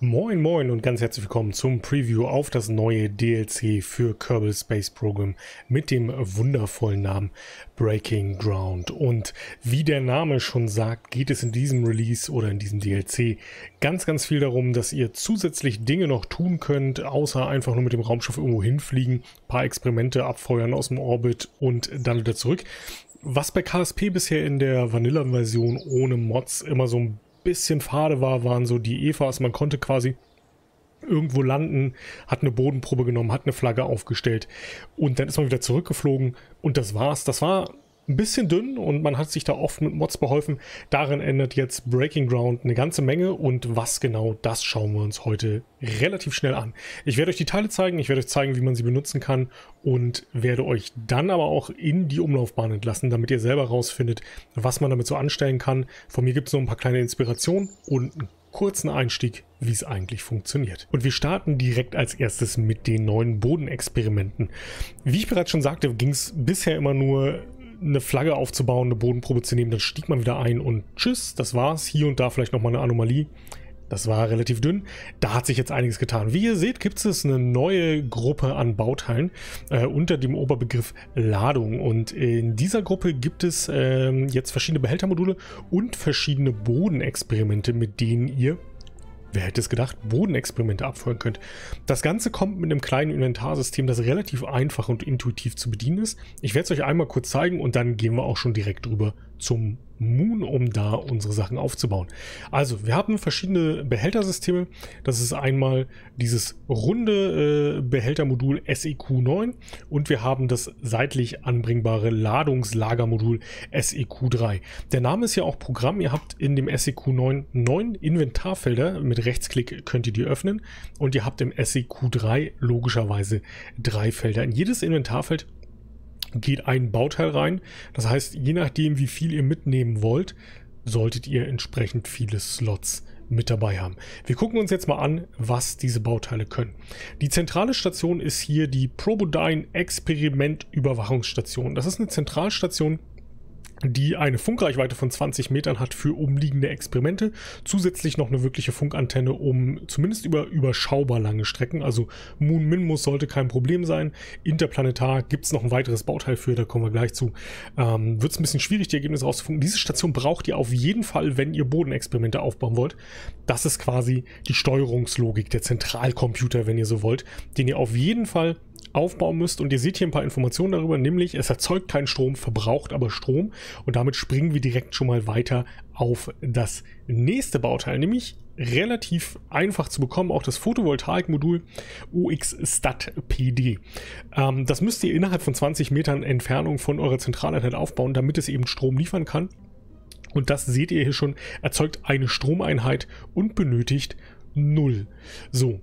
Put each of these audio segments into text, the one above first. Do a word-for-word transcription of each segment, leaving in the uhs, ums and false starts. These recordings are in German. Moin moin und ganz herzlich willkommen zum Preview auf das neue D L C für Kerbal Space Program mit dem wundervollen Namen Breaking Ground. Und wie der Name schon sagt, geht es in diesem Release oder in diesem D L C ganz ganz viel darum, dass ihr zusätzlich Dinge noch tun könnt, außer einfach nur mit dem Raumschiff irgendwo hinfliegen, ein paar Experimente abfeuern aus dem Orbit und dann wieder zurück. Was bei K S P bisher in der Vanilla-Version ohne Mods immer so ein bisschen fade war, waren so die E V As. Man konnte quasi irgendwo landen, hat eine Bodenprobe genommen, hat eine Flagge aufgestellt und dann ist man wieder zurückgeflogen und das war's. Das war ein bisschen dünn und man hat sich da oft mit Mods beholfen. Darin ändert jetzt Breaking Ground eine ganze Menge und was genau, das schauen wir uns heute relativ schnell an. Ich werde euch die Teile zeigen, ich werde euch zeigen, wie man sie benutzen kann und werde euch dann aber auch in die Umlaufbahn entlassen, damit ihr selber rausfindet, was man damit so anstellen kann. Von mir gibt es noch ein paar kleine Inspirationen und einen kurzen Einstieg, wie es eigentlich funktioniert. Und wir starten direkt als erstes mit den neuen Bodenexperimenten. Wie ich bereits schon sagte, ging es bisher immer nur eine Flagge aufzubauen, eine Bodenprobe zu nehmen, dann stieg man wieder ein und tschüss, das war's. Hier und da vielleicht nochmal eine Anomalie. Das war relativ dünn. Da hat sich jetzt einiges getan. Wie ihr seht, gibt es eine neue Gruppe an Bauteilen äh, unter dem Oberbegriff Ladung. Und in dieser Gruppe gibt es äh, jetzt verschiedene Behältermodule und verschiedene Bodenexperimente, mit denen ihr, wer hätte es gedacht, Bodenexperimente abfeuern könnt. Das Ganze kommt mit einem kleinen Inventarsystem, das relativ einfach und intuitiv zu bedienen ist. Ich werde es euch einmal kurz zeigen und dann gehen wir auch schon direkt drüber zum Moon, um da unsere Sachen aufzubauen. Also, wir haben verschiedene Behältersysteme. Das ist einmal dieses runde äh, Behältermodul S E Q neun und wir haben das seitlich anbringbare Ladungslagermodul S E Q drei. Der Name ist ja auch Programm. Ihr habt in dem S E Q neun neun Inventarfelder. Mit Rechtsklick könnt ihr die öffnen und ihr habt im S E Q drei logischerweise drei Felder. In jedes Inventarfeld geht ein Bauteil rein. Das heißt, je nachdem, wie viel ihr mitnehmen wollt, solltet ihr entsprechend viele Slots mit dabei haben. Wir gucken uns jetzt mal an, was diese Bauteile können. Die zentrale Station ist hier die Probodyne Experimentüberwachungsstation. Das ist eine Zentralstation, die eine Funkreichweite von zwanzig Metern hat für umliegende Experimente. Zusätzlich noch eine wirkliche Funkantenne, um zumindest über überschaubar lange Strecken, also Moon Minmus sollte kein Problem sein. Interplanetar gibt es noch ein weiteres Bauteil für, da kommen wir gleich zu. Ähm, Wird es ein bisschen schwierig, die Ergebnisse rauszufinden. Diese Station braucht ihr auf jeden Fall, wenn ihr Bodenexperimente aufbauen wollt. Das ist quasi die Steuerungslogik, der Zentralcomputer, wenn ihr so wollt, den ihr auf jeden Fall aufbauen müsst. Und ihr seht hier ein paar Informationen darüber, nämlich es erzeugt keinen Strom, verbraucht aber Strom und damit springen wir direkt schon mal weiter auf das nächste Bauteil, nämlich relativ einfach zu bekommen, auch das Photovoltaikmodul O X-Stat P D. Ähm, das müsst ihr innerhalb von zwanzig Metern Entfernung von eurer Zentraleinheit aufbauen, damit es eben Strom liefern kann und das seht ihr hier schon, erzeugt eine Stromeinheit und benötigt null. So.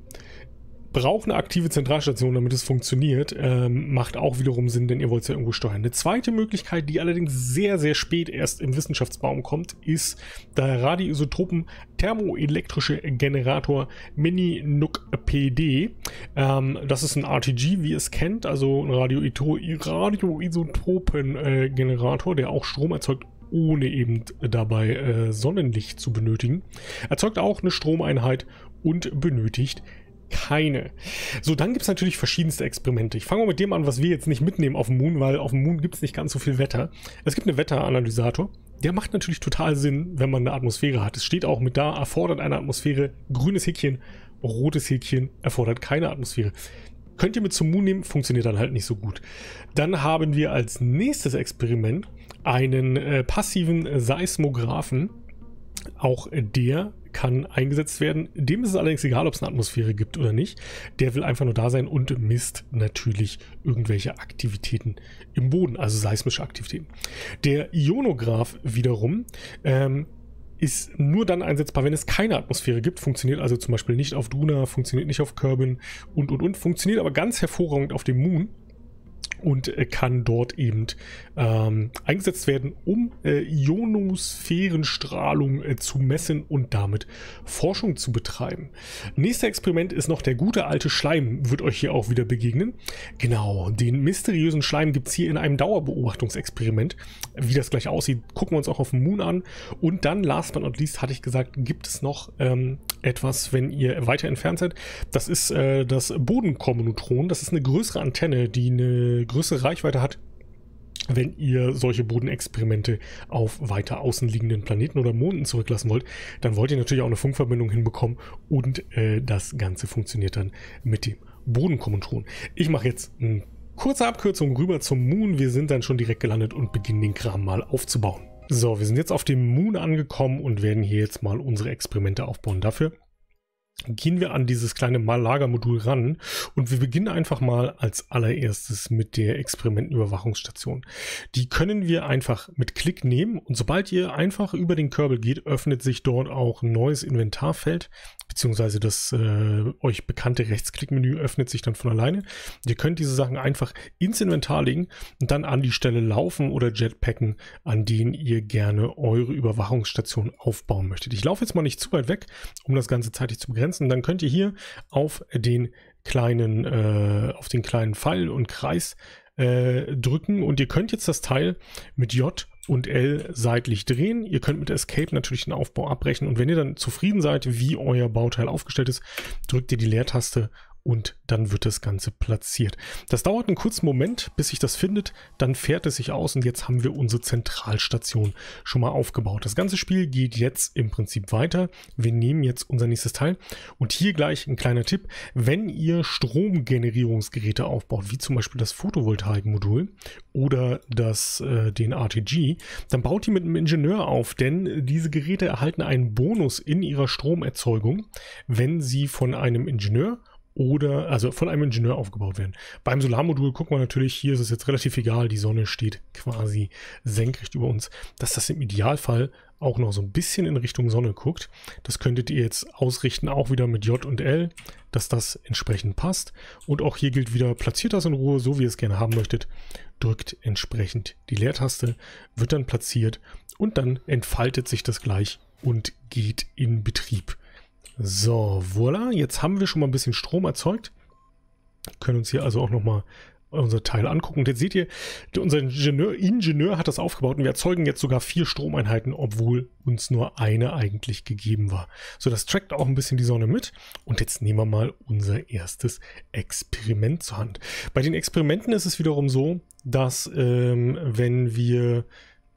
Braucht eine aktive Zentralstation, damit es funktioniert, ähm, macht auch wiederum Sinn, denn ihr wollt es ja irgendwo steuern. Eine zweite Möglichkeit, die allerdings sehr, sehr spät erst im Wissenschaftsbaum kommt, ist der Radioisotopen-thermoelektrische Generator Mini Nuc P D. Ähm, das ist ein R T G, wie ihr es kennt, also ein Radioisotopen-Generator, der auch Strom erzeugt, ohne eben dabei äh, Sonnenlicht zu benötigen. Erzeugt auch eine Stromeinheit und benötigt keine. So, dann gibt es natürlich verschiedenste Experimente. Ich fange mal mit dem an, was wir jetzt nicht mitnehmen auf dem Moon, weil auf dem Moon gibt es nicht ganz so viel Wetter. Es gibt einen Wetteranalysator. Der macht natürlich total Sinn, wenn man eine Atmosphäre hat. Es steht auch mit da, erfordert eine Atmosphäre, grünes Häkchen, rotes Häkchen, erfordert keine Atmosphäre. Könnt ihr mit zum Moon nehmen, funktioniert dann halt nicht so gut. Dann haben wir als nächstes Experiment einen äh, passiven Seismographen. Auch der kann eingesetzt werden. Dem ist es allerdings egal, ob es eine Atmosphäre gibt oder nicht. Der will einfach nur da sein und misst natürlich irgendwelche Aktivitäten im Boden, also seismische Aktivitäten. Der Ionograph wiederum ähm, ist nur dann einsetzbar, wenn es keine Atmosphäre gibt. Funktioniert also zum Beispiel nicht auf Duna, funktioniert nicht auf Kerbin und, und, und. Funktioniert aber ganz hervorragend auf dem Moon. und kann dort eben ähm, eingesetzt werden, um äh, Ionosphärenstrahlung äh, zu messen und damit Forschung zu betreiben. Nächster Experiment ist noch der gute alte Schleim, wird euch hier auch wieder begegnen. Genau, den mysteriösen Schleim gibt es hier in einem Dauerbeobachtungsexperiment. Wie das gleich aussieht, gucken wir uns auch auf dem Moon an. Und dann, last but not least, hatte ich gesagt, gibt es noch ähm, etwas, wenn ihr weiter entfernt seid. Das ist äh, das Bodenkommandotron. Das ist eine größere Antenne, die eine größere Reichweite hat, wenn ihr solche Bodenexperimente auf weiter außen liegenden Planeten oder Monden zurücklassen wollt. Dann wollt ihr natürlich auch eine Funkverbindung hinbekommen und äh, das Ganze funktioniert dann mit dem Bodenkommandotron. Ich mache jetzt eine kurze Abkürzung rüber zum Moon. Wir sind dann schon direkt gelandet und beginnen den Kram mal aufzubauen. So, wir sind jetzt auf dem Moon angekommen und werden hier jetzt mal unsere Experimente aufbauen. Dafür gehen wir an dieses kleine Lagermodul ran und wir beginnen einfach mal als allererstes mit der Experimentenüberwachungsstation. Die können wir einfach mit Klick nehmen und sobald ihr einfach über den Kerbal geht, öffnet sich dort auch ein neues Inventarfeld, beziehungsweise das äh, euch bekannte Rechtsklickmenü öffnet sich dann von alleine. Ihr könnt diese Sachen einfach ins Inventar legen und dann an die Stelle laufen oder jetpacken, an denen ihr gerne eure Überwachungsstation aufbauen möchtet. Ich laufe jetzt mal nicht zu weit weg, um das Ganze zeitlich zu begrenzen. Und dann könnt ihr hier auf den kleinen, äh, auf den kleinen Pfeil und Kreis äh, drücken und ihr könnt jetzt das Teil mit J und L seitlich drehen. Ihr könnt mit Escape natürlich den Aufbau abbrechen und wenn ihr dann zufrieden seid, wie euer Bauteil aufgestellt ist, drückt ihr die Leertaste und dann wird das Ganze platziert. Das dauert einen kurzen Moment, bis sich das findet, dann fährt es sich aus und jetzt haben wir unsere Zentralstation schon mal aufgebaut. Das ganze Spiel geht jetzt im Prinzip weiter. Wir nehmen jetzt unser nächstes Teil und hier gleich ein kleiner Tipp. Wenn ihr Stromgenerierungsgeräte aufbaut, wie zum Beispiel das Photovoltaikmodul oder das, äh, den R T G, dann baut die mit einem Ingenieur auf, denn diese Geräte erhalten einen Bonus in ihrer Stromerzeugung, wenn sie von einem Ingenieur oder, also von einem Ingenieur aufgebaut werden. Beim Solarmodul gucken wir natürlich, hier ist es jetzt relativ egal, die Sonne steht quasi senkrecht über uns, dass das im Idealfall auch noch so ein bisschen in Richtung Sonne guckt. Das könntet ihr jetzt ausrichten, auch wieder mit J und L, dass das entsprechend passt. Und auch hier gilt wieder, platziert das in Ruhe, so wie ihr es gerne haben möchtet, drückt entsprechend die Leertaste, wird dann platziert und dann entfaltet sich das gleich und geht in Betrieb. So, voilà, jetzt haben wir schon mal ein bisschen Strom erzeugt. Wir können uns hier also auch nochmal unser Teil angucken. Und jetzt seht ihr, unser Ingenieur, Ingenieur hat das aufgebaut und wir erzeugen jetzt sogar vier Stromeinheiten, obwohl uns nur eine eigentlich gegeben war. So, das trackt auch ein bisschen die Sonne mit. Und jetzt nehmen wir mal unser erstes Experiment zur Hand. Bei den Experimenten ist es wiederum so, dass ähm, wenn wir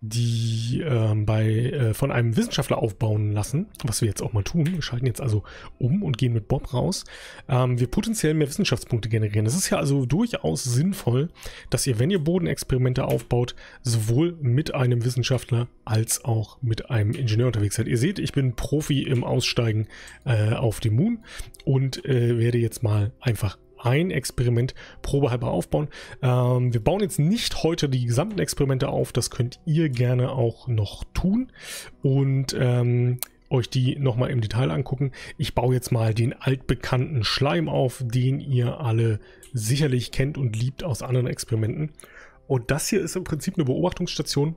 die äh, bei, äh, von einem Wissenschaftler aufbauen lassen, was wir jetzt auch mal tun. Wir schalten jetzt also um und gehen mit Bob raus. Ähm, wir potenziell mehr Wissenschaftspunkte generieren. Das ist ja also durchaus sinnvoll, dass ihr, wenn ihr Bodenexperimente aufbaut, sowohl mit einem Wissenschaftler als auch mit einem Ingenieur unterwegs seid. Ihr seht, ich bin Profi im Aussteigen äh, auf dem Moon und äh, werde jetzt mal einfach ein Experiment probehalber aufbauen. Ähm, wir bauen jetzt nicht heute die gesamten Experimente auf, das könnt ihr gerne auch noch tun und ähm, euch die nochmal im Detail angucken. Ich baue jetzt mal den altbekannten Schleim auf, den ihr alle sicherlich kennt und liebt aus anderen Experimenten. Und das hier ist im Prinzip eine Beobachtungsstation,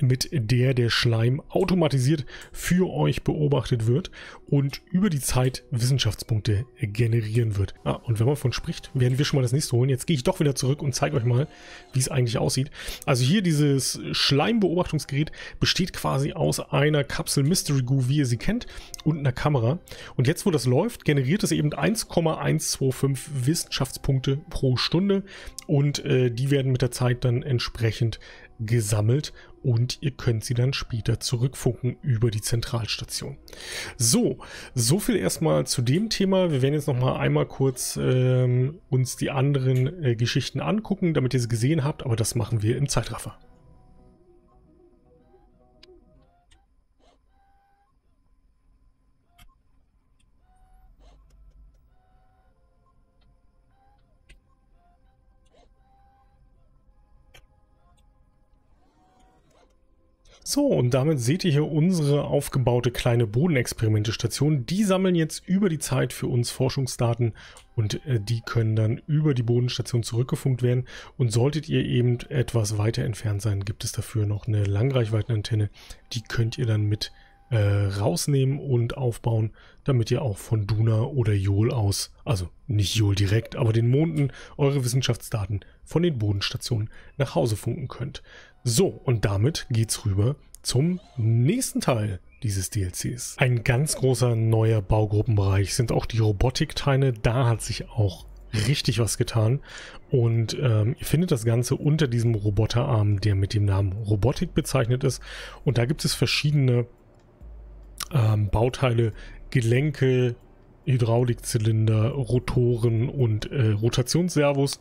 mit der der Schleim automatisiert für euch beobachtet wird und über die Zeit Wissenschaftspunkte generieren wird. Ah, und wenn man davon spricht, werden wir schon mal das nächste holen. Jetzt gehe ich doch wieder zurück und zeige euch mal, wie es eigentlich aussieht. Also hier dieses Schleimbeobachtungsgerät besteht quasi aus einer Kapsel Mystery Goo, wie ihr sie kennt, und einer Kamera. Und jetzt, wo das läuft, generiert es eben eins Komma eins zwei fünf Wissenschaftspunkte pro Stunde und äh, die werden mit der Zeit dann entsprechend gesammelt und ihr könnt sie dann später zurückfunken über die Zentralstation. So, so viel erstmal zu dem Thema. Wir werden jetzt noch mal einmal kurz ähm, uns die anderen äh, Geschichten angucken, damit ihr sie gesehen habt, aber das machen wir im Zeitraffer. So, und damit seht ihr hier unsere aufgebaute kleine Bodenexperimente-Station. Die sammeln jetzt über die Zeit für uns Forschungsdaten und äh, die können dann über die Bodenstation zurückgefunkt werden. Und solltet ihr eben etwas weiter entfernt sein, gibt es dafür noch eine Langreichweitenantenne. Die könnt ihr dann mit äh, rausnehmen und aufbauen, damit ihr auch von Duna oder Jool aus, also nicht Jool direkt, aber den Monden, eure Wissenschaftsdaten von den Bodenstationen nach Hause funken könnt. So, und damit geht's rüber zum nächsten Teil dieses D L Cs. Ein ganz großer neuer Baugruppenbereich sind auch die Robotikteile. Da hat sich auch richtig was getan. Und ähm, ihr findet das Ganze unter diesem Roboterarm, der mit dem Namen Robotik bezeichnet ist. Und da gibt es verschiedene ähm, Bauteile, Gelenke, Hydraulikzylinder, Rotoren und äh, Rotationsservos.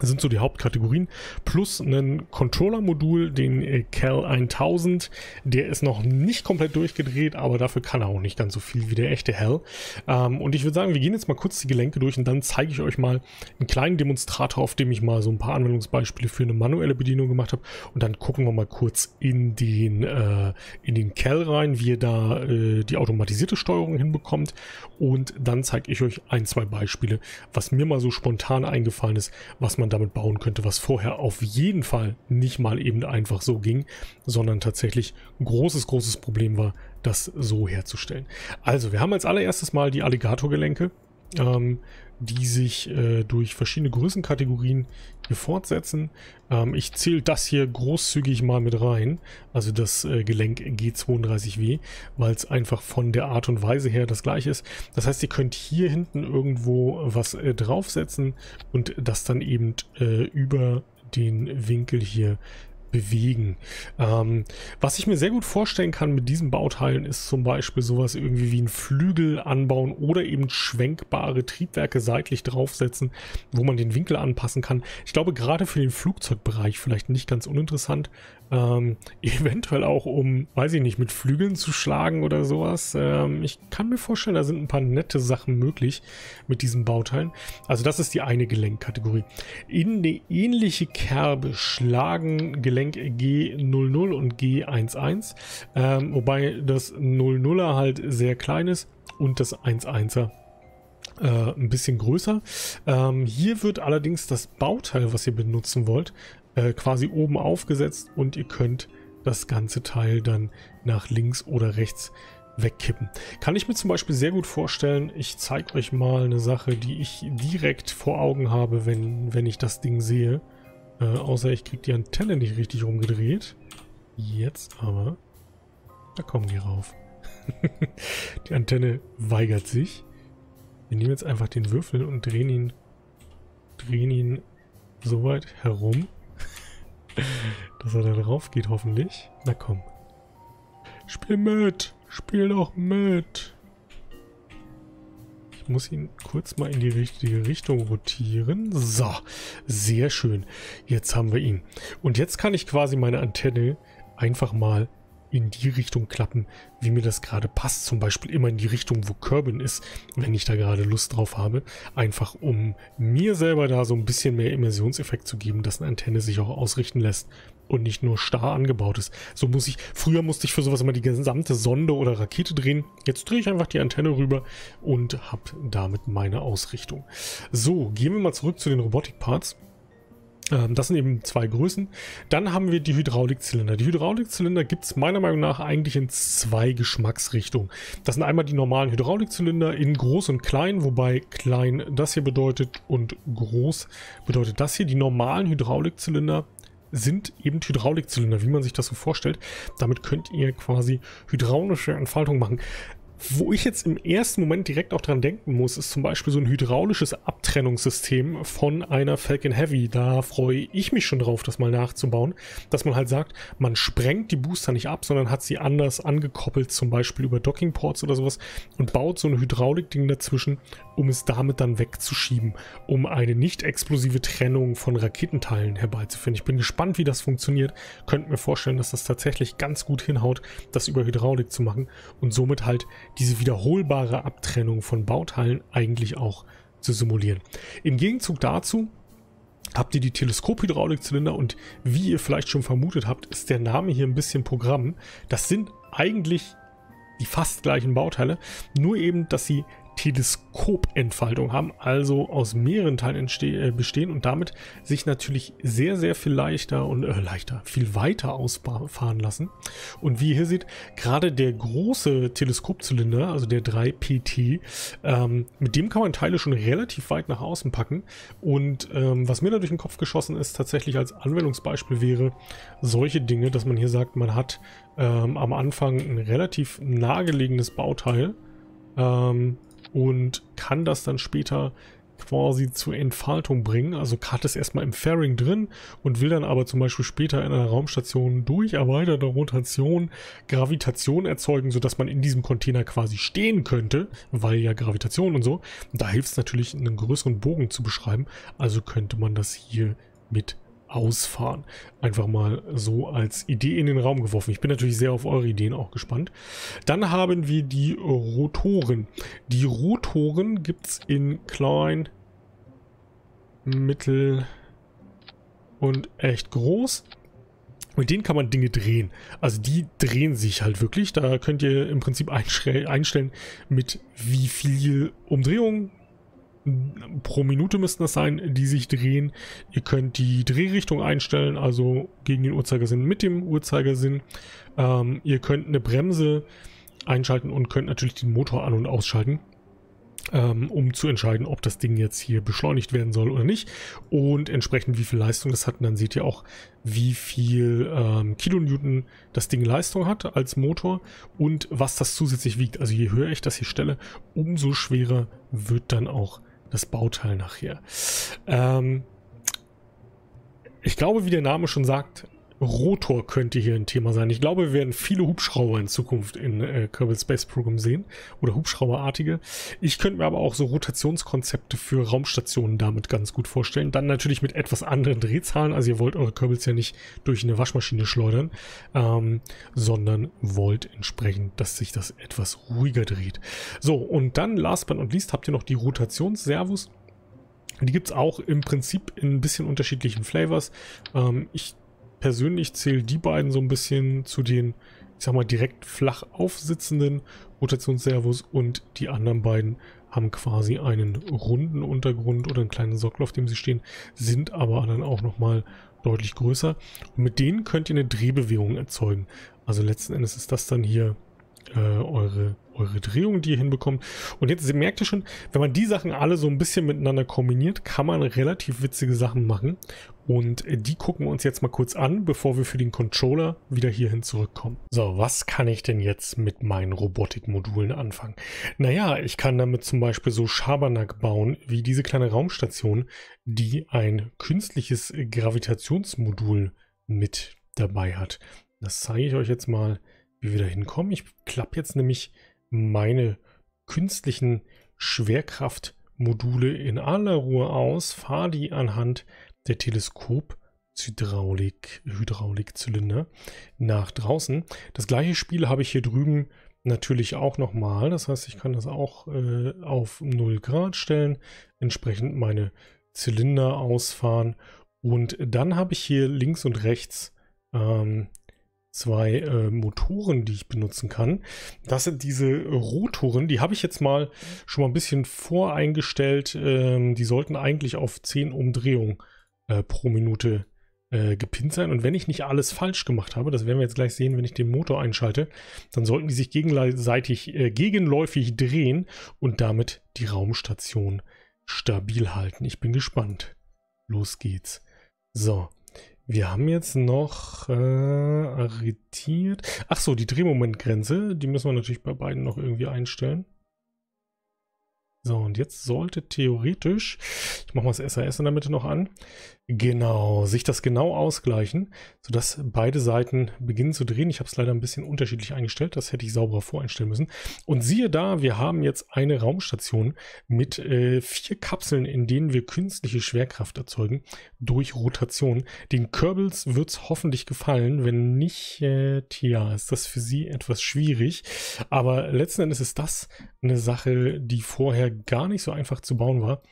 Das sind so die Hauptkategorien, plus einen Controller-Modul, den Cal tausend, der ist noch nicht komplett durchgedreht, aber dafür kann er auch nicht ganz so viel wie der echte Hell. Ähm, und ich würde sagen, wir gehen jetzt mal kurz die Gelenke durch und dann zeige ich euch mal einen kleinen Demonstrator, auf dem ich mal so ein paar Anwendungsbeispiele für eine manuelle Bedienung gemacht habe. Und dann gucken wir mal kurz in den, äh, in den Cal rein, wie ihr da äh, die automatisierte Steuerung hinbekommt. Und dann zeige ich euch ein, zwei Beispiele, was mir mal so spontan eingefallen ist, was man damit bauen könnte, was vorher auf jeden Fall nicht mal eben einfach so ging, sondern tatsächlich ein großes, großes Problem war, das so herzustellen. Also, wir haben als allererstes mal die Alligatorgelenke, ähm, die sich äh, durch verschiedene Größenkategorien hier fortsetzen. Ähm, ich zähle das hier großzügig mal mit rein, also das äh, Gelenk G zweiunddreißig W, weil es einfach von der Art und Weise her das gleiche ist. Das heißt, ihr könnt hier hinten irgendwo was äh, draufsetzen und das dann eben äh, über den Winkel hier bewegen. Ähm, was ich mir sehr gut vorstellen kann mit diesen Bauteilen ist zum Beispiel sowas irgendwie wie ein Flügel anbauen oder eben schwenkbare Triebwerke seitlich draufsetzen, wo man den Winkel anpassen kann. Ich glaube, gerade für den Flugzeugbereich vielleicht nicht ganz uninteressant. Ähm, eventuell auch um, weiß ich nicht, mit Flügeln zu schlagen oder sowas. Ähm, ich kann mir vorstellen, da sind ein paar nette Sachen möglich mit diesen Bauteilen. Also das ist die eine Gelenkkategorie. In eine ähnliche Kerbe schlagen Gelenk G null null und G elf, ähm, wobei das null nuller halt sehr klein ist und das elfer äh, ein bisschen größer. Ähm, hier wird allerdings das Bauteil, was ihr benutzen wollt, quasi oben aufgesetzt und ihr könnt das ganze Teil dann nach links oder rechts wegkippen. Kann ich mir zum Beispiel sehr gut vorstellen, ich zeige euch mal eine Sache, die ich direkt vor Augen habe, wenn, wenn ich das Ding sehe. Äh, außer ich kriege die Antenne nicht richtig rumgedreht. Jetzt aber, da kommen die rauf. Die Antenne weigert sich. Wir nehmen jetzt einfach den Würfel und drehen ihn, drehen ihn so weit herum, dass er da drauf geht, hoffentlich. Na komm. Spiel mit! Spiel doch mit! Ich muss ihn kurz mal in die richtige Richtung rotieren. So, sehr schön. Jetzt haben wir ihn. Und jetzt kann ich quasi meine Antenne einfach mal in die Richtung klappen, wie mir das gerade passt. Zum Beispiel immer in die Richtung, wo Kerbin ist, wenn ich da gerade Lust drauf habe. Einfach um mir selber da so ein bisschen mehr Immersionseffekt zu geben, dass eine Antenne sich auch ausrichten lässt und nicht nur starr angebaut ist. So muss ich, früher musste ich für sowas immer die gesamte Sonde oder Rakete drehen. Jetzt drehe ich einfach die Antenne rüber und habe damit meine Ausrichtung. So, gehen wir mal zurück zu den Robotik-Parts. Das sind eben zwei Größen. Dann haben wir die Hydraulikzylinder. Die Hydraulikzylinder gibt es meiner Meinung nach eigentlich in zwei Geschmacksrichtungen. Das sind einmal die normalen Hydraulikzylinder in groß und klein, wobei klein das hier bedeutet und groß bedeutet das hier. Die normalen Hydraulikzylinder sind eben Hydraulikzylinder, wie man sich das so vorstellt. Damit könnt ihr quasi hydraulische Entfaltung machen. Wo ich jetzt im ersten Moment direkt auch dran denken muss, ist zum Beispiel so ein hydraulisches Abtrennungssystem von einer Falcon Heavy. Da freue ich mich schon drauf, das mal nachzubauen, dass man halt sagt, man sprengt die Booster nicht ab, sondern hat sie anders angekoppelt, zum Beispiel über Dockingports oder sowas und baut so ein Hydraulikding dazwischen, um es damit dann wegzuschieben, um eine nicht explosive Trennung von Raketenteilen herbeizuführen. Ich bin gespannt, wie das funktioniert. Könnt mir vorstellen, dass das tatsächlich ganz gut hinhaut, das über Hydraulik zu machen und somit halt diese wiederholbare Abtrennung von Bauteilen eigentlich auch zu simulieren. Im Gegenzug dazu habt ihr die Teleskophydraulikzylinder, und wie ihr vielleicht schon vermutet habt, ist der Name hier ein bisschen Programm. Das sind eigentlich die fast gleichen Bauteile, nur eben, dass sie Teleskopentfaltung haben, also aus mehreren Teilen äh, bestehen und damit sich natürlich sehr, sehr viel leichter und äh, leichter, viel weiter ausfahren lassen. Und wie ihr hier seht, gerade der große Teleskopzylinder, also der drei P T, ähm, mit dem kann man Teile schon relativ weit nach außen packen. Und ähm, was mir da durch den Kopf geschossen ist, tatsächlich als Anwendungsbeispiel wäre solche Dinge, dass man hier sagt, man hat ähm, am Anfang ein relativ nahegelegenes Bauteil, ähm, und kann das dann später quasi zur Entfaltung bringen. Also hat es erstmal im Fairing drin und will dann aber zum Beispiel später in einer Raumstation durch erweiterte Rotation Gravitation erzeugen, sodass man in diesem Container quasi stehen könnte, weil ja Gravitation und so. Da hilft es natürlich, einen größeren Bogen zu beschreiben. Also könnte man das hier mit ausfahren. Einfach mal so als Idee in den Raum geworfen. Ich bin natürlich sehr auf eure Ideen auch gespannt. Dann haben wir die Rotoren. Die Rotoren gibt es in klein, mittel und echt groß. Mit denen kann man Dinge drehen. Also die drehen sich halt wirklich. Da könnt ihr im Prinzip einstellen, mit wie viel Umdrehungen pro Minute müssten das sein, die sich drehen. Ihr könnt die Drehrichtung einstellen, also gegen den Uhrzeigersinn, mit dem Uhrzeigersinn. Ähm, ihr könnt eine Bremse einschalten und könnt natürlich den Motor an- und ausschalten, ähm, um zu entscheiden, ob das Ding jetzt hier beschleunigt werden soll oder nicht. Und entsprechend wie viel Leistung das hat. Und dann seht ihr auch, wie viel ähm, Kilonewton das Ding Leistung hat als Motor und was das zusätzlich wiegt. Also je höher ich das hier stelle, umso schwerer wird dann auch das Bauteil nachher. Ähm, ich glaube, wie der Name schon sagt, Rotor könnte hier ein Thema sein. Ich glaube, wir werden viele Hubschrauber in Zukunft in äh, Kerbal Space Program sehen oder Hubschrauberartige. Ich könnte mir aber auch so Rotationskonzepte für Raumstationen damit ganz gut vorstellen. Dann natürlich mit etwas anderen Drehzahlen. Also ihr wollt eure Kerbals ja nicht durch eine Waschmaschine schleudern, ähm, sondern wollt entsprechend, dass sich das etwas ruhiger dreht. So, und dann last but not least habt ihr noch die Rotationsservos. Die gibt es auch im Prinzip in ein bisschen unterschiedlichen Flavors. Ähm, ich persönlich zähle die beiden so ein bisschen zu den, ich sag mal, direkt flach aufsitzenden Rotationsservos, und die anderen beiden haben quasi einen runden Untergrund oder einen kleinen Sockel, auf dem sie stehen, sind aber dann auch nochmal deutlich größer. Und mit denen könnt ihr eine Drehbewegung erzeugen. Also letzten Endes ist das dann hier äh, eure, eure Drehung, die ihr hinbekommt. Und jetzt merkt ihr schon, wenn man die Sachen alle so ein bisschen miteinander kombiniert, kann man relativ witzige Sachen machen. Und die gucken wir uns jetzt mal kurz an, bevor wir für den Controller wieder hierhin zurückkommen. So, was kann ich denn jetzt mit meinen Robotikmodulen anfangen? Naja, ich kann damit zum Beispiel so Schabernack bauen, wie diese kleine Raumstation, die ein künstliches Gravitationsmodul mit dabei hat. Das zeige ich euch jetzt mal, wie wir da hinkommen. Ich klappe jetzt nämlich meine künstlichen Schwerkraftmodule in aller Ruhe aus, fahre die anhand der Teleskop-Hydraulik, Hydraulikzylinder nach draußen. Das gleiche Spiel habe ich hier drüben natürlich auch nochmal. Das heißt, ich kann das auch äh, auf null Grad stellen, entsprechend meine Zylinder ausfahren. Und dann habe ich hier links und rechts ähm, zwei äh, Motoren, die ich benutzen kann. Das sind diese Rotoren, die habe ich jetzt mal schon mal ein bisschen voreingestellt. Ähm, die sollten eigentlich auf zehn Umdrehungen pro Minute äh, gepinnt sein. Und wenn ich nicht alles falsch gemacht habe, das werden wir jetzt gleich sehen, wenn ich den Motor einschalte, dann sollten die sich gegenseitig äh, gegenläufig drehen und damit die Raumstation stabil halten. Ich bin gespannt. Los geht's. So, wir haben jetzt noch äh, arretiert. Ach so, die Drehmomentgrenze, die müssen wir natürlich bei beiden noch irgendwie einstellen. So, und jetzt sollte theoretisch, ich mache mal das S A S in der Mitte noch an, genau, sich das genau ausgleichen, sodass beide Seiten beginnen zu drehen. Ich habe es leider ein bisschen unterschiedlich eingestellt, das hätte ich sauberer voreinstellen müssen. Und siehe da, wir haben jetzt eine Raumstation mit äh, vier Kapseln, in denen wir künstliche Schwerkraft erzeugen durch Rotation. Den Kerbals wird es hoffentlich gefallen, wenn nicht, äh, tja, ist das für sie etwas schwierig. Aber letzten Endes ist das eine Sache, die vorher gar nicht so einfach zu bauen war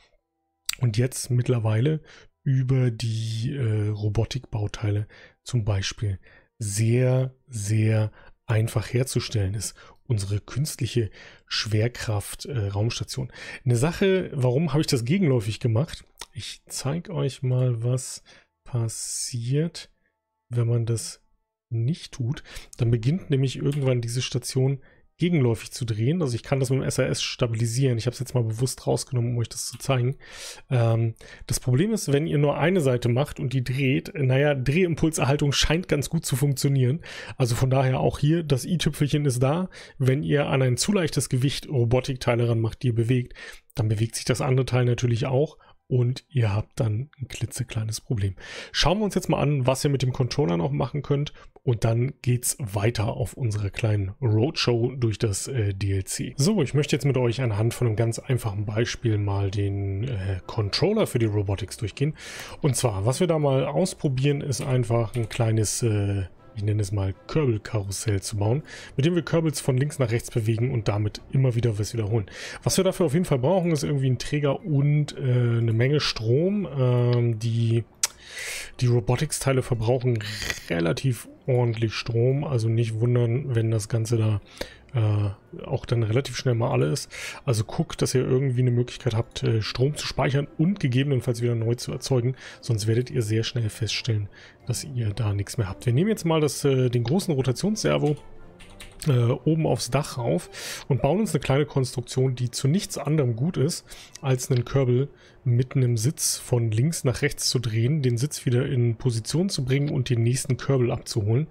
und jetzt mittlerweile über die äh, Robotikbauteile zum Beispiel sehr, sehr einfach herzustellen ist. Unsere künstliche Schwerkraft-Raumstation. Äh, Eine Sache, warum habe ich das gegenläufig gemacht? Ich zeige euch mal, was passiert, wenn man das nicht tut. Dann beginnt nämlich irgendwann diese Station gegenläufig zu drehen. Also ich kann das mit dem S R S stabilisieren. Ich habe es jetzt mal bewusst rausgenommen, um euch das zu zeigen. Ähm, das Problem ist, wenn ihr nur eine Seite macht und die dreht, naja, Drehimpulserhaltung scheint ganz gut zu funktionieren. Also von daher auch hier, das i-Tüpfelchen ist da. Wenn ihr an ein zu leichtes Gewicht Robotikteile ranmacht, die ihr bewegt, dann bewegt sich das andere Teil natürlich auch. Und ihr habt dann ein klitzekleines Problem. Schauen wir uns jetzt mal an, was ihr mit dem Controller noch machen könnt. Und dann geht's weiter auf unserer kleinen Roadshow durch das äh, D L C. So, ich möchte jetzt mit euch anhand von einem ganz einfachen Beispiel mal den äh, Controller für die Robotics durchgehen. Und zwar, was wir da mal ausprobieren, ist einfach ein kleines... Äh, ich nenne es mal Kerbel-Karussell zu bauen, mit dem wir Kerbels von links nach rechts bewegen und damit immer wieder was wiederholen. Was wir dafür auf jeden Fall brauchen, ist irgendwie ein Träger und äh, eine Menge Strom. Ähm, die die Robotics-Teile verbrauchen relativ ordentlich Strom, also nicht wundern, wenn das Ganze da äh, auch dann relativ schnell mal alle ist. Also guckt, dass ihr irgendwie eine Möglichkeit habt, äh, Strom zu speichern und gegebenenfalls wieder neu zu erzeugen, sonst werdet ihr sehr schnell feststellen, dass ihr da nichts mehr habt. Wir nehmen jetzt mal das, äh, den großen Rotationsservo äh, oben aufs Dach rauf und bauen uns eine kleine Konstruktion, die zu nichts anderem gut ist, als einen Kerbel mit einem Sitz von links nach rechts zu drehen, den Sitz wieder in Position zu bringen und den nächsten Kerbel abzuholen.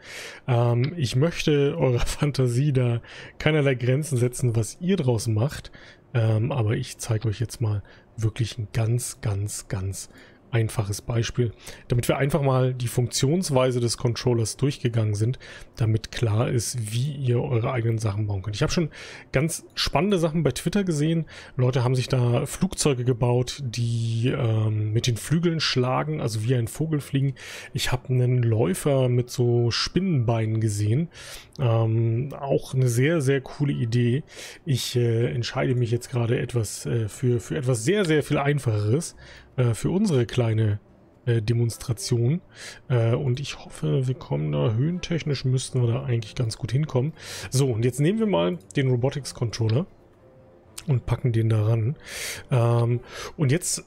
Ähm, ich möchte eurer Fantasie da keinerlei Grenzen setzen, was ihr draus macht, ähm, aber ich zeige euch jetzt mal wirklich ein ganz, ganz, ganz einfaches Beispiel, damit wir einfach mal die Funktionsweise des Controllers durchgegangen sind, damit klar ist, wie ihr eure eigenen Sachen bauen könnt. Ich habe schon ganz spannende Sachen bei Twitter gesehen. Leute haben sich da Flugzeuge gebaut, die ähm, mit den Flügeln schlagen, also wie ein Vogel fliegen. Ich habe einen Läufer mit so Spinnenbeinen gesehen. Ähm, auch eine sehr, sehr coole Idee. Ich äh, entscheide mich jetzt gerade etwas äh, für, für etwas sehr, sehr viel Einfacheres für unsere kleine äh, Demonstration äh, und ich hoffe, wir kommen da höhentechnisch, müssten wir da eigentlich ganz gut hinkommen. So, und jetzt nehmen wir mal den Robotics Controller und packen den da ran. Ähm, und jetzt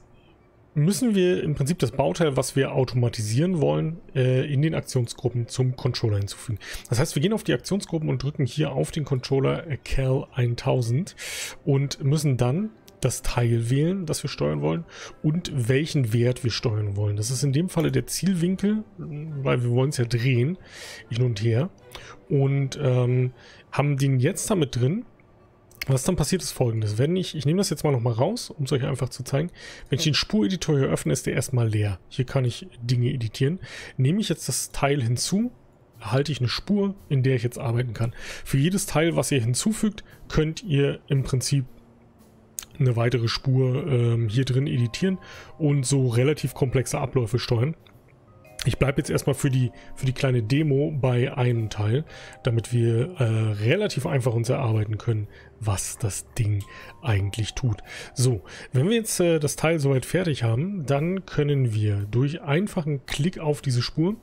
müssen wir im Prinzip das Bauteil, was wir automatisieren wollen, äh, in den Aktionsgruppen zum Controller hinzufügen. Das heißt, wir gehen auf die Aktionsgruppen und drücken hier auf den Controller äh, Cal tausend und müssen dann das Teil wählen, das wir steuern wollen und welchen Wert wir steuern wollen. Das ist in dem Falle der Zielwinkel, weil wir wollen es ja drehen, hin und her. Und ähm, haben den jetzt damit drin. Was dann passiert ist folgendes, wenn ich, ich nehme das jetzt mal nochmal raus, um es euch einfach zu zeigen, wenn ich den Spureditor hier öffne, ist der erstmal leer. Hier kann ich Dinge editieren. Nehme ich jetzt das Teil hinzu, erhalte ich eine Spur, in der ich jetzt arbeiten kann. Für jedes Teil, was ihr hinzufügt, könnt ihr im Prinzip eine weitere Spur ähm, hier drin editieren und so relativ komplexe Abläufe steuern. Ich bleibe jetzt erstmal für die, für die kleine Demo bei einem Teil, damit wir äh, relativ einfach uns erarbeiten können, was das Ding eigentlich tut. So, wenn wir jetzt äh, das Teil soweit fertig haben, dann können wir durch einfachen Klick auf diese Spur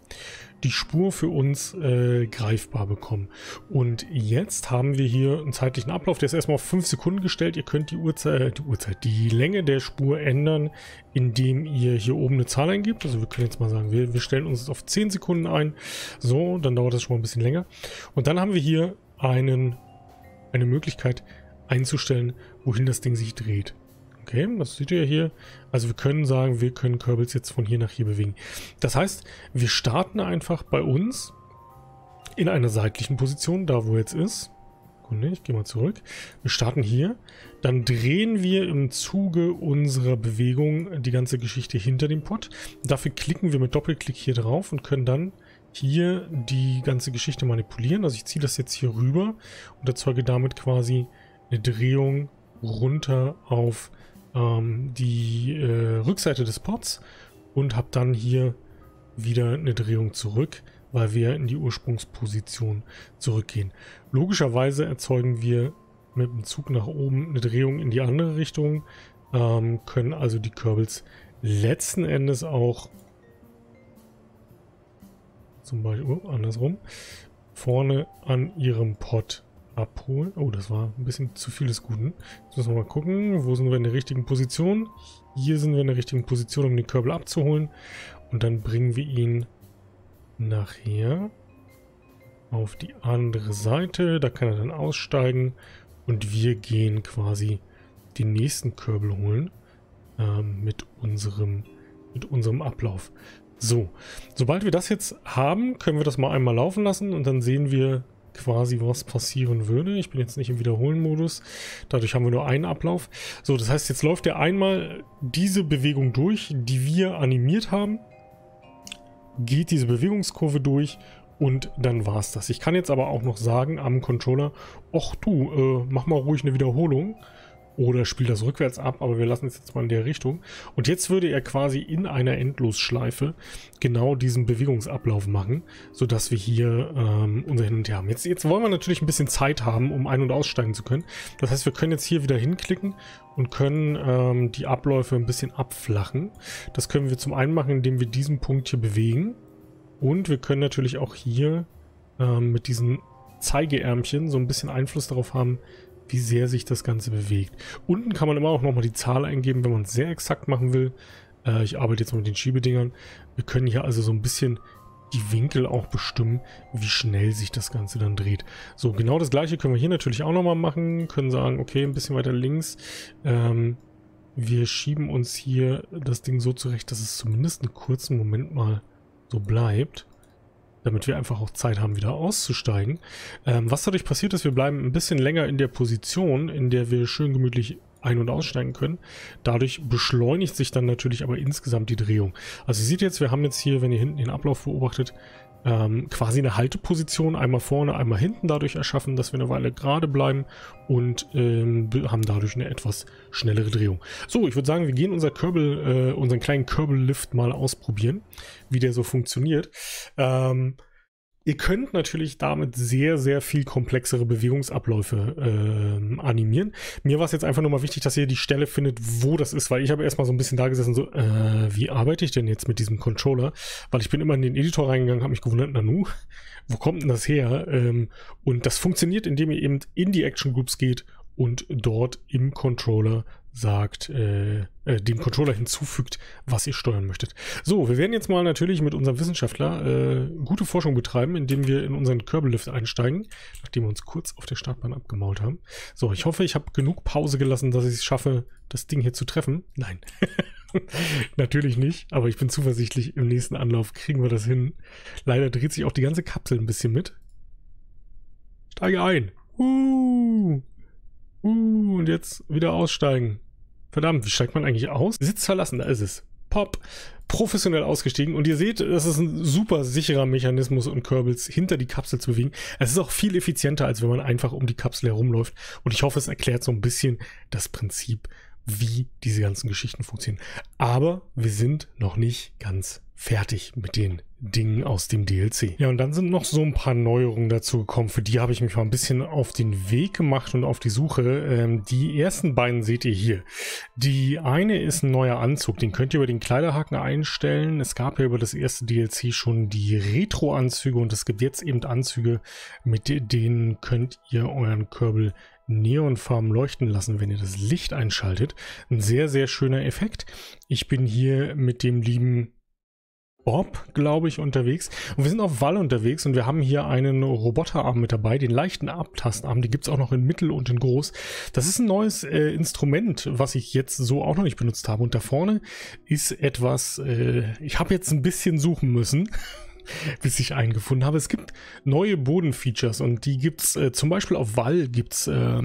die Spur für uns äh, greifbar bekommen. Und jetzt haben wir hier einen zeitlichen Ablauf, der ist erstmal auf fünf Sekunden gestellt. Ihr könnt die Uhrzeit, die Uhrzeit, die Länge der Spur ändern, indem ihr hier oben eine Zahl eingibt. Also wir können jetzt mal sagen, wir, wir stellen uns das auf zehn Sekunden ein. So, dann dauert das schon mal ein bisschen länger. Und dann haben wir hier einen, eine Möglichkeit einzustellen, wohin das Ding sich dreht. Okay, das seht ihr hier. Also wir können sagen, wir können Kerbals jetzt von hier nach hier bewegen. Das heißt, wir starten einfach bei uns in einer seitlichen Position, da wo jetzt ist. Ich gehe mal zurück. Wir starten hier. Dann drehen wir im Zuge unserer Bewegung die ganze Geschichte hinter dem Pod. Dafür klicken wir mit Doppelklick hier drauf und können dann hier die ganze Geschichte manipulieren. Also ich ziehe das jetzt hier rüber und erzeuge damit quasi eine Drehung runter auf die äh, Rückseite des Pods und habe dann hier wieder eine Drehung zurück, weil wir in die Ursprungsposition zurückgehen. Logischerweise erzeugen wir mit dem Zug nach oben eine Drehung in die andere Richtung, ähm, können also die Kerbals letzten Endes auch zum Beispiel oh, andersrum vorne an ihrem Pod abholen. Oh, das war ein bisschen zu viel des Guten. Jetzt müssen wir mal gucken, wo sind wir in der richtigen Position. Hier sind wir in der richtigen Position, um den Kerbal abzuholen. Und dann bringen wir ihn nachher auf die andere Seite. Da kann er dann aussteigen. Und wir gehen quasi den nächsten Kerbal holen äh, mit unserem, mit unserem Ablauf. So, sobald wir das jetzt haben, können wir das mal einmal laufen lassen und dann sehen wir quasi, was passieren würde. Ich bin jetzt nicht im Wiederholen-Modus. Dadurch haben wir nur einen Ablauf. So, das heißt, jetzt läuft er einmal diese Bewegung durch, die wir animiert haben, geht diese Bewegungskurve durch und dann war es das. Ich kann jetzt aber auch noch sagen am Controller, ach du, äh, mach mal ruhig eine Wiederholung. Oder spielt das rückwärts ab, aber wir lassen es jetzt mal in der Richtung. Und jetzt würde er quasi in einer Endlosschleife genau diesen Bewegungsablauf machen, sodass wir hier ähm, unser Hin und Her haben. Jetzt, jetzt wollen wir natürlich ein bisschen Zeit haben, um ein- und aussteigen zu können. Das heißt, wir können jetzt hier wieder hinklicken und können ähm, die Abläufe ein bisschen abflachen. Das können wir zum einen machen, indem wir diesen Punkt hier bewegen. Und wir können natürlich auch hier ähm, mit diesen Zeigeärmchen so ein bisschen Einfluss darauf haben, wie sehr sich das Ganze bewegt. Unten kann man immer auch nochmal die Zahl eingeben, wenn man es sehr exakt machen will. Äh, ich arbeite jetzt mal mit den Schiebedingern. Wir können hier also so ein bisschen die Winkel auch bestimmen, wie schnell sich das Ganze dann dreht. So, genau das gleiche können wir hier natürlich auch nochmal machen. Können sagen, okay, ein bisschen weiter links. Ähm, wir schieben uns hier das Ding so zurecht, dass es zumindest einen kurzen Moment mal so bleibt, damit wir einfach auch Zeit haben, wieder auszusteigen. Ähm, was dadurch passiert ist, wir bleiben ein bisschen länger in der Position, in der wir schön gemütlich ein- und aussteigen können. Dadurch beschleunigt sich dann natürlich aber insgesamt die Drehung. Also ihr seht jetzt, wir haben jetzt hier, wenn ihr hinten den Ablauf beobachtet, ähm, quasi eine Halteposition, einmal vorne, einmal hinten dadurch erschaffen, dass wir eine Weile gerade bleiben und ähm, haben dadurch eine etwas schnellere Drehung. So, ich würde sagen, wir gehen unser Kerbal, äh, unseren kleinen Kerbal-Lift mal ausprobieren, wie der so funktioniert. Ähm, Ihr könnt natürlich damit sehr, sehr viel komplexere Bewegungsabläufe ähm, animieren. Mir war es jetzt einfach nur mal wichtig, dass ihr die Stelle findet, wo das ist, weil ich habe erstmal so ein bisschen da gesessen, so, äh, wie arbeite ich denn jetzt mit diesem Controller? Weil ich bin immer in den Editor reingegangen, habe mich gewundert, nanu, wo kommt denn das her? Ähm, und das funktioniert, indem ihr eben in die Action Groups geht und dort im Controller sagt, äh, äh, dem Controller hinzufügt, was ihr steuern möchtet. So, wir werden jetzt mal natürlich mit unserem Wissenschaftler äh, gute Forschung betreiben, indem wir in unseren Kerbal-Lift einsteigen, nachdem wir uns kurz auf der Startbahn abgemault haben. So, ich hoffe, ich habe genug Pause gelassen, dass ich es schaffe, das Ding hier zu treffen. Nein, natürlich nicht, aber ich bin zuversichtlich, im nächsten Anlauf kriegen wir das hin. Leider dreht sich auch die ganze Kapsel ein bisschen mit. Steige ein. Uh, uh, und jetzt wieder aussteigen. Verdammt, wie steigt man eigentlich aus? Sitz verlassen, da ist es. Pop. Professionell ausgestiegen. Und ihr seht, das ist ein super sicherer Mechanismus, um Kerbals hinter die Kapsel zu bewegen. Es ist auch viel effizienter, als wenn man einfach um die Kapsel herumläuft. Und ich hoffe, es erklärt so ein bisschen das Prinzip, wie diese ganzen Geschichten funktionieren. Aber wir sind noch nicht ganz fertig mit den Dingen aus dem D L C. Ja, und dann sind noch so ein paar Neuerungen dazu gekommen. Für die habe ich mich mal ein bisschen auf den Weg gemacht und auf die Suche. Ähm, die ersten beiden seht ihr hier. Die eine ist ein neuer Anzug. Den könnt ihr über den Kleiderhaken einstellen. Es gab ja über das erste D L C schon die Retro-Anzüge und es gibt jetzt eben Anzüge, mit denen könnt ihr euren Kerbal neonfarben leuchten lassen, wenn ihr das Licht einschaltet. Ein sehr, sehr schöner Effekt. Ich bin hier mit dem lieben Bob, glaube ich, unterwegs. Und wir sind auf Wall unterwegs und wir haben hier einen Roboterarm mit dabei, den leichten Abtastarm. Die gibt es auch noch in Mittel und in Groß. Das ist ein neues äh, Instrument, was ich jetzt so auch noch nicht benutzt habe. Und da vorne ist etwas, äh, ich habe jetzt ein bisschen suchen müssen, bis ich einen gefunden habe. Es gibt neue Bodenfeatures und die gibt es äh, zum Beispiel auf Wall gibt es äh,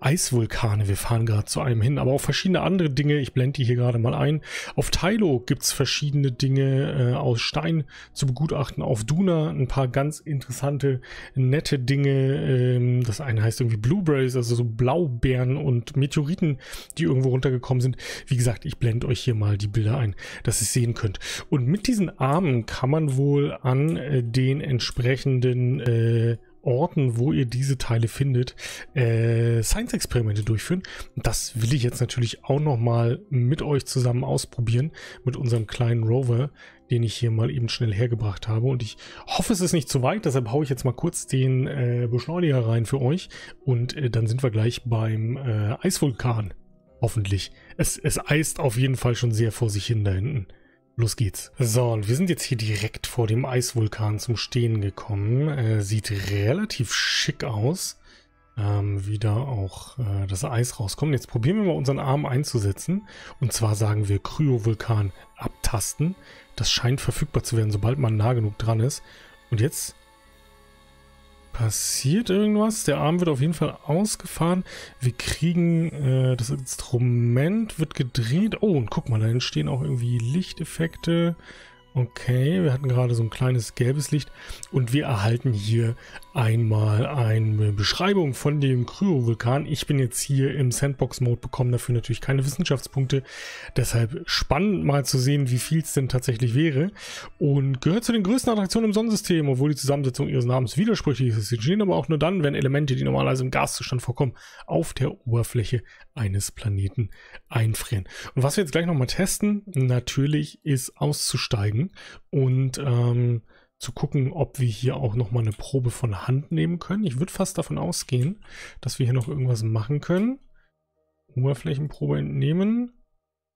Eisvulkane. Wir fahren gerade zu einem hin, aber auch verschiedene andere Dinge. Ich blende die hier gerade mal ein. Auf Tylo gibt es verschiedene Dinge äh, aus Stein zu begutachten. Auf Duna ein paar ganz interessante, nette Dinge. Ähm, das eine heißt irgendwie Blueberries, also so Blaubeeren und Meteoriten, die irgendwo runtergekommen sind. Wie gesagt, ich blende euch hier mal die Bilder ein, dass ihr es sehen könnt. Und mit diesen Armen kann man wohl an den entsprechenden äh, Orten, wo ihr diese Teile findet, äh, Science-Experimente durchführen. Das will ich jetzt natürlich auch nochmal mit euch zusammen ausprobieren, mit unserem kleinen Rover, den ich hier mal eben schnell hergebracht habe. Und ich hoffe, es ist nicht zu weit, deshalb haue ich jetzt mal kurz den äh, Beschleuniger rein für euch. Und äh, dann sind wir gleich beim äh, Eisvulkan, hoffentlich. Es, es eist auf jeden Fall schon sehr vor sich hin da hinten. Los geht's. So, und wir sind jetzt hier direkt vor dem Eisvulkan zum Stehen gekommen. Äh, sieht relativ schick aus, ähm, wie da auch äh, das Eis rauskommt. Jetzt probieren wir mal unseren Arm einzusetzen. Und zwar sagen wir Kryovulkan abtasten. Das scheint verfügbar zu werden, sobald man nah genug dran ist. Und jetzt passiert irgendwas. Der Arm wird auf jeden Fall ausgefahren. Wir kriegen äh, das Instrument, wird gedreht. Oh, und guck mal, da entstehen auch irgendwie Lichteffekte. Okay, wir hatten gerade so ein kleines gelbes Licht. Und wir erhalten hier einmal eine Beschreibung von dem Kryovulkan. Ich bin jetzt hier im Sandbox-Mode, bekommen dafür natürlich keine Wissenschaftspunkte. Deshalb spannend mal zu sehen, wie viel es denn tatsächlich wäre. Und gehört zu den größten Attraktionen im Sonnensystem, obwohl die Zusammensetzung ihres Namens widersprüchlich ist. Sie entstehen aber auch nur dann, wenn Elemente, die normalerweise im Gaszustand vorkommen, auf der Oberfläche eines Planeten einfrieren. Und was wir jetzt gleich nochmal testen, natürlich ist auszusteigen. Und ähm, zu gucken, ob wir hier auch nochmal eine Probe von Hand nehmen können. Ich würde fast davon ausgehen, dass wir hier noch irgendwas machen können. Oberflächenprobe entnehmen.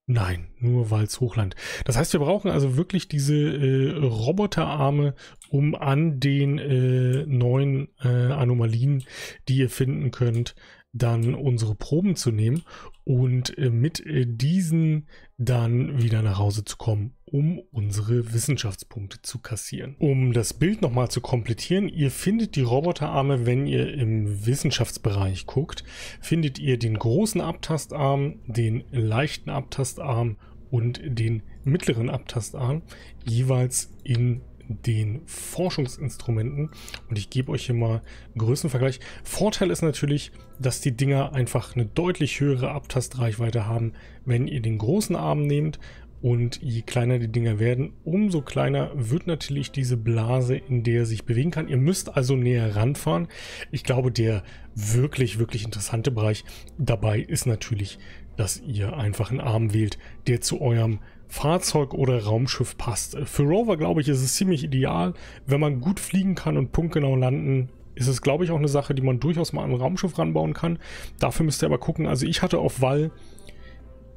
Nein, nur Walz-Hochland. Das heißt, wir brauchen also wirklich diese äh, Roboterarme, um an den äh, neuen äh, Anomalien, die ihr finden könnt, dann unsere Proben zu nehmen und äh, mit äh, diesen dann wieder nach Hause zu kommen, um unsere Wissenschaftspunkte zu kassieren. Um das Bild nochmal zu komplettieren, ihr findet die Roboterarme, wenn ihr im Wissenschaftsbereich guckt, findet ihr den großen Abtastarm, den leichten Abtastarm und den mittleren Abtastarm, jeweils in den Forschungsinstrumenten. Und ich gebe euch hier mal einen Größenvergleich. Vorteil ist natürlich, dass die Dinger einfach eine deutlich höhere Abtastreichweite haben, wenn ihr den großen Arm nehmt. Und je kleiner die Dinger werden, umso kleiner wird natürlich diese Blase, in der er sich bewegen kann. Ihr müsst also näher ranfahren. Ich glaube, der wirklich, wirklich interessante Bereich dabei ist natürlich, dass ihr einfach einen Arm wählt, der zu eurem Fahrzeug oder Raumschiff passt. Für Rover, glaube ich, ist es ziemlich ideal. Wenn man gut fliegen kann und punktgenau landen, ist es, glaube ich, auch eine Sache, die man durchaus mal an ein Raumschiff ranbauen kann. Dafür müsst ihr aber gucken. Also ich hatte auf Wall...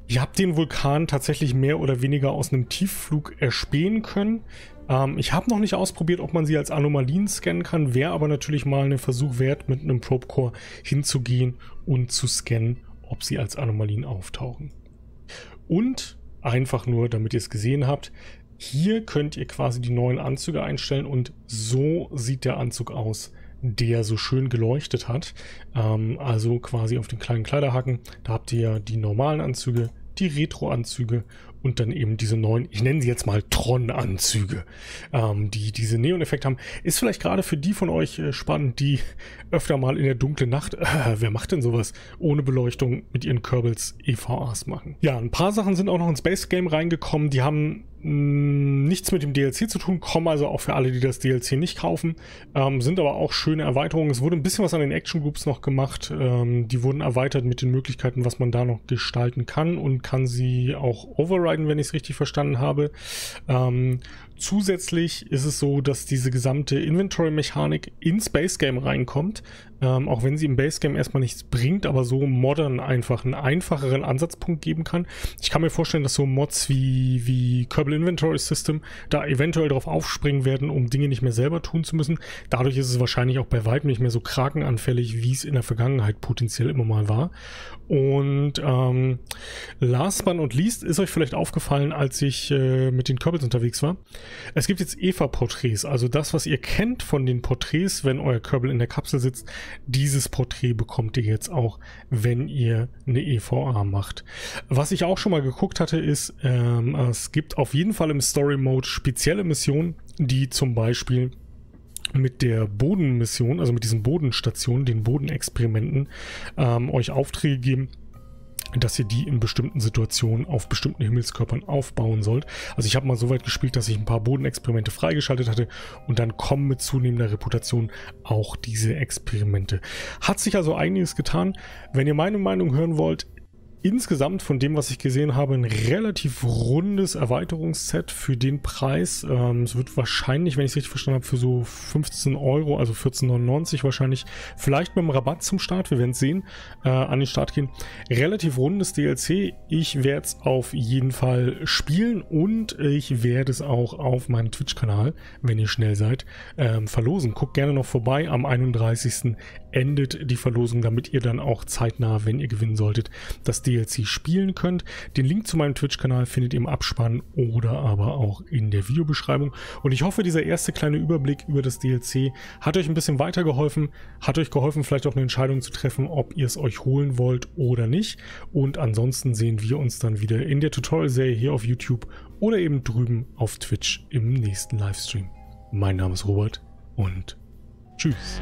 Ich habe den Vulkan tatsächlich mehr oder weniger aus einem Tiefflug erspähen können. Ähm, ich habe noch nicht ausprobiert, ob man sie als Anomalien scannen kann. Wäre aber natürlich mal einen Versuch wert, mit einem Probe-Core hinzugehen und zu scannen, ob sie als Anomalien auftauchen. Und einfach nur, damit ihr es gesehen habt, hier könnt ihr quasi die neuen Anzüge einstellen und so sieht der Anzug aus, der so schön geleuchtet hat. Ähm, also quasi auf den kleinen Kleiderhaken. Da habt ihr die normalen Anzüge, die Retro-Anzüge und dann eben diese neuen, ich nenne sie jetzt mal Tron-Anzüge, ähm, die diese Neon-Effekt haben. Ist vielleicht gerade für die von euch äh, spannend, die öfter mal in der dunklen Nacht, äh, wer macht denn sowas, ohne Beleuchtung mit ihren Kerbals E V As machen. Ja, ein paar Sachen sind auch noch ins Space Game reingekommen, die haben mh, nichts mit dem D L C zu tun, kommen also auch für alle, die das D L C nicht kaufen, ähm, sind aber auch schöne Erweiterungen. Es wurde ein bisschen was an den Action Groups noch gemacht, ähm, die wurden erweitert mit den Möglichkeiten, was man da noch gestalten kann und kann sie auch overriden, wenn ich es richtig verstanden habe. Ähm, zusätzlich ist es so, dass diese gesamte Inventory-Mechanik ins Base Game reinkommt. Ähm, auch wenn sie im Base Game erstmal nichts bringt, aber so modern einfach einen einfacheren Ansatzpunkt geben kann. Ich kann mir vorstellen, dass so Mods wie, wie Kerbal Inventory System da eventuell drauf aufspringen werden, um Dinge nicht mehr selber tun zu müssen. Dadurch ist es wahrscheinlich auch bei weitem nicht mehr so krakenanfällig, wie es in der Vergangenheit potenziell immer mal war. Und ähm, last but not least ist euch vielleicht aufgefallen, als ich äh, mit den Kerbals unterwegs war. Es gibt jetzt Eva-Porträts, also das, was ihr kennt von den Porträts, wenn euer Kerbal in der Kapsel sitzt. Dieses Porträt bekommt ihr jetzt auch, wenn ihr eine E V A macht. Was ich auch schon mal geguckt hatte, ist, ähm, es gibt auf jeden Fall im Story-Mode spezielle Missionen, die zum Beispiel mit der Bodenmission, also mit diesen Bodenstationen, den Bodenexperimenten, ähm, euch Aufträge geben, dass ihr die in bestimmten Situationen auf bestimmten Himmelskörpern aufbauen sollt. Also ich habe mal so weit gespielt, dass ich ein paar Bodenexperimente freigeschaltet hatte und dann kommen mit zunehmender Reputation auch diese Experimente. Hat sich also einiges getan. Wenn ihr meine Meinung hören wollt, insgesamt von dem, was ich gesehen habe, ein relativ rundes Erweiterungsset für den Preis. Ähm, es wird wahrscheinlich, wenn ich es richtig verstanden habe, für so fünfzehn Euro, also vierzehn neunundneunzig wahrscheinlich, vielleicht mit einem Rabatt zum Start, wir werden es sehen, äh, an den Start gehen. Relativ rundes D L C. Ich werde es auf jeden Fall spielen und ich werde es auch auf meinem Twitch-Kanal, wenn ihr schnell seid, ähm, verlosen. Guckt gerne noch vorbei. Am einunddreißigsten endet die Verlosung, damit ihr dann auch zeitnah, wenn ihr gewinnen solltet, das D L C spielen könnt. Den Link zu meinem Twitch-Kanal findet ihr im Abspann oder aber auch in der Videobeschreibung. Und ich hoffe, dieser erste kleine Überblick über das D L C hat euch ein bisschen weitergeholfen, hat euch geholfen, vielleicht auch eine Entscheidung zu treffen, ob ihr es euch holen wollt oder nicht. Und ansonsten sehen wir uns dann wieder in der Tutorial-Serie hier auf YouTube oder eben drüben auf Twitch im nächsten Livestream. Mein Name ist Robert und tschüss.